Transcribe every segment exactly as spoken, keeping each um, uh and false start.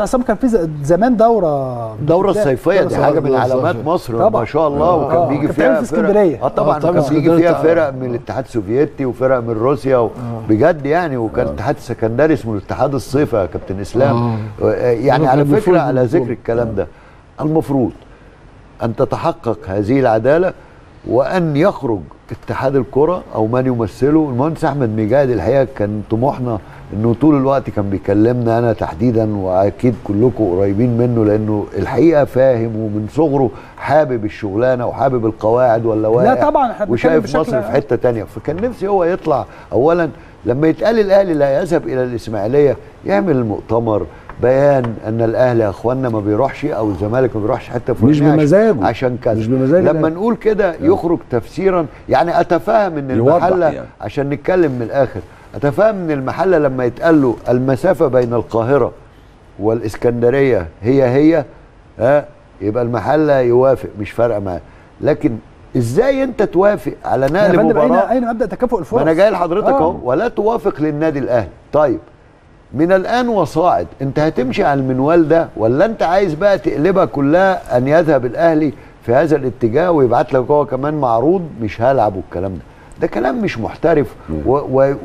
عصام كان في زمان دوره دوره الصيفيه دي حاجه من علامات مصر ما شاء الله. آه وكان آه بيجي فيها في اسكندريه اه طبعا, طبعًا كان بيجي فيها فرق من الاتحاد السوفيتي وفرق من روسيا و... آه بجد يعني. وكان الاتحاد آه السكندري اسمه الاتحاد الصيفي يا كابتن اسلام. آه يعني على فكره على ذكر الكلام ده المفروض ان تتحقق هذه العداله وان يخرج اتحاد الكره او من يمثله. المهندس احمد مجاهد الحقيقه كان طموحنا انه طول الوقت كان بيكلمنا انا تحديدا واكيد كلكم قريبين منه لانه الحقيقه فاهم ومن صغره حابب الشغلانه وحابب القواعد ولا واقع لا طبعا وشايف مصر في حته ثانيه. فكان نفسي هو يطلع اولا لما يتقال الاهلي لا يذهب الى الاسماعيليه يعمل المؤتمر بيان ان الاهلي يا اخوانا ما بيروحش او الزمالك ما بيروحش حته فلوس مش بمزاجه عشان كذا مش بمزاجه لما نقول كده يخرج تفسيرا يعني. اتفهم ان المحله يعني. عشان نتكلم من الاخر اتفهم ان المحله لما يتقال له المسافه بين القاهره والاسكندريه هي هي ها يبقى المحله يوافق مش فارقه معاه. لكن ازاي انت توافق على نقل مباراه اين مبدا تكافؤ الفرص؟ ما انا جاي لحضرتك اهو ولا توافق للنادي الاهلي. طيب من الآن وصاعد أنت هتمشي على المنوال ده ولا أنت عايز بقى تقلبها كلها أن يذهب الأهلي في هذا الاتجاه ويبعت لك هو كمان معروض مش هلعب والكلام ده. ده كلام مش محترف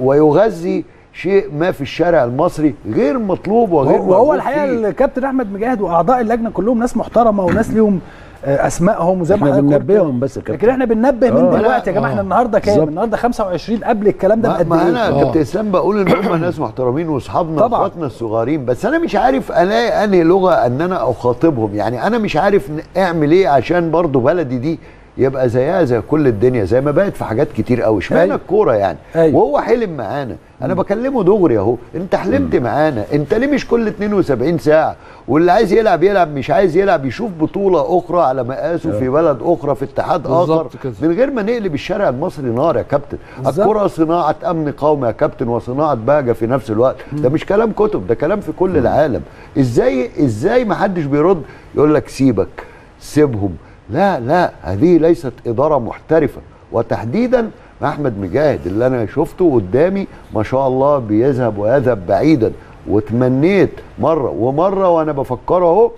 ويغذي شيء ما في الشارع المصري غير مطلوب وغير وهو الحقيقة الكابتن أحمد مجاهد وأعضاء اللجنة كلهم ناس محترمة وناس ليهم اسمائهم وزي ما احنا بننبههم بس يا كابتن. لكن احنا بننبه من دلوقتي يا جماعه. احنا النهارده كام؟ النهارده خمسة وعشرين قبل الكلام ده بقد ايه؟ ما انا كابتن اسلام بقول ان هم ناس محترمين واصحابنا واخواتنا الصغيرين بس انا مش عارف الاقي انهي لغه ان انا اخاطبهم يعني. انا مش عارف اعمل ايه عشان برضو بلدي دي يبقى زيها زي كل الدنيا زي ما بقت في حاجات كتير قوي اشمعنى الكوره يعني. أي. وهو حلم معانا انا بكلمه دغري اهو انت حلمت معانا انت ليه مش كل اتنين وسبعين ساعه واللي عايز يلعب يلعب مش عايز يلعب يشوف بطوله اخرى على مقاسه في بلد اخرى في اتحاد اخر من غير ما نقلب الشارع المصري نار يا كابتن. الكوره صناعه امن قومي يا كابتن وصناعه باجه في نفس الوقت. ده مش كلام كتب ده كلام في كل العالم. ازاي ازاي ما حدش بيرد يقول لك سيبك سيبهم لا لا هذه ليست إدارة محترفة وتحديدا مع أحمد مجاهد اللي أنا شفته قدامي ما شاء الله بيذهب ويذهب بعيدا. وتمنيت مرة ومرة وأنا بفكره اهو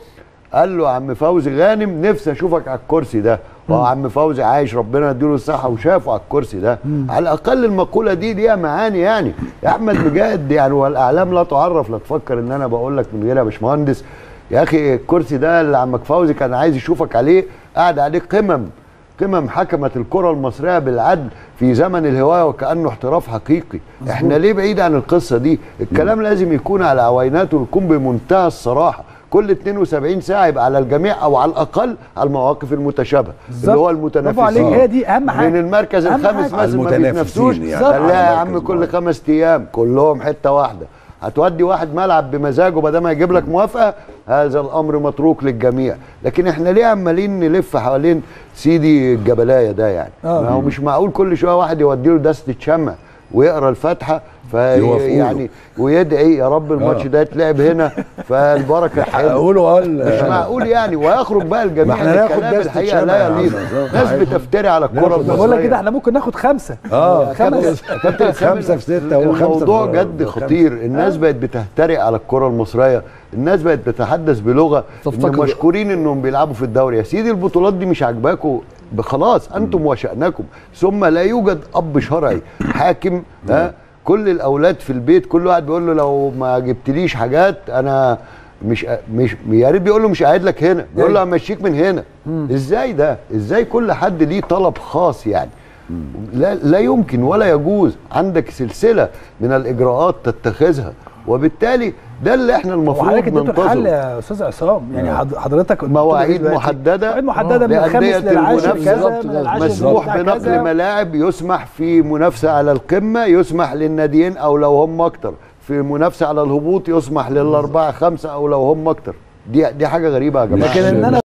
قال له عم فوزي غانم نفسي أشوفك على الكرسي ده وعم فوزي عايش ربنا يديله الصحة وشافه على الكرسي ده. على الأقل المقولة دي ليها معاني يعني. يا أحمد مجاهد يعني والأعلام لا تعرف لا تفكر إن أنا بقول لك من غير يا باشمهندس يا أخي الكرسي ده اللي عمك فوزي كان عايز يشوفك عليه قاعد عليه قمم قمم حكمت الكرة المصرية بالعدل في زمن الهواية وكأنه احتراف حقيقي. احنا ليه بعيد عن القصة دي؟ الكلام لازم يكون على عويناته ويكون بمنتهى الصراحة. كل اتنين وسبعين ساعة يبقى على الجميع او على الاقل على المواقف المتشابهة اللي هو المتنافسين. هي دي اهم حاجة من المركز الخامس مثلا ما بيتنافسوش يعني. لا يا عم كل خمس ايام كلهم حتة واحدة هتودي واحد ملعب بمزاجه بدل ما يجيب لك موافقه. هذا الامر متروك للجميع. لكن احنا ليه عمالين نلف حوالين سيدي الجبلايه ده يعني؟ ما هو مش معقول كل شويه واحد يوديله دستة شمع ويقرا الفاتحه في يعني ويدعي يا رب الماتش ده يتلعب هنا فالبركه هقوله مش معقول يعني. ويخرج بقى الجميع الكلام الحقيقه لا يليق. ناس بتفتري على الكره المصريه بقول لك كده احنا ممكن ناخد خمسه اه خمسه خمسه في سته وخمسه. الموضوع جد خطير. الناس بقت بتهترئ على الكره المصريه. الناس بقت بتتحدث بلغه إن مشكورين انهم بيلعبوا في الدوري. يا سيدي البطولات دي مش عاجباكم خلاص انتم وشأنكم. ثم لا يوجد اب شرعي حاكم. ها كل الاولاد في البيت كل واحد بيقول له لو ما جبتليش حاجات انا مش مش يا ريت بيقول له مش قاعد لك هنا بيقول له همشيك من هنا. ازاي ده؟ ازاي كل حد ليه طلب خاص يعني؟ لا لا يمكن ولا يجوز. عندك سلسله من الاجراءات تتخذها وبالتالي ده اللي احنا المفروض ننتظره. حل يا استاذ عصام يعني حضرتك مواعيد محدده مواعيد محدده من الخامس للعاشر كذا مسموح بنقل ملاعب يسمح في منافسه على القمه يسمح للناديين او لو هم اكتر في منافسه على الهبوط يسمح للاربعه خمسه او لو هم اكتر. دي دي حاجه غريبه يا جماعه.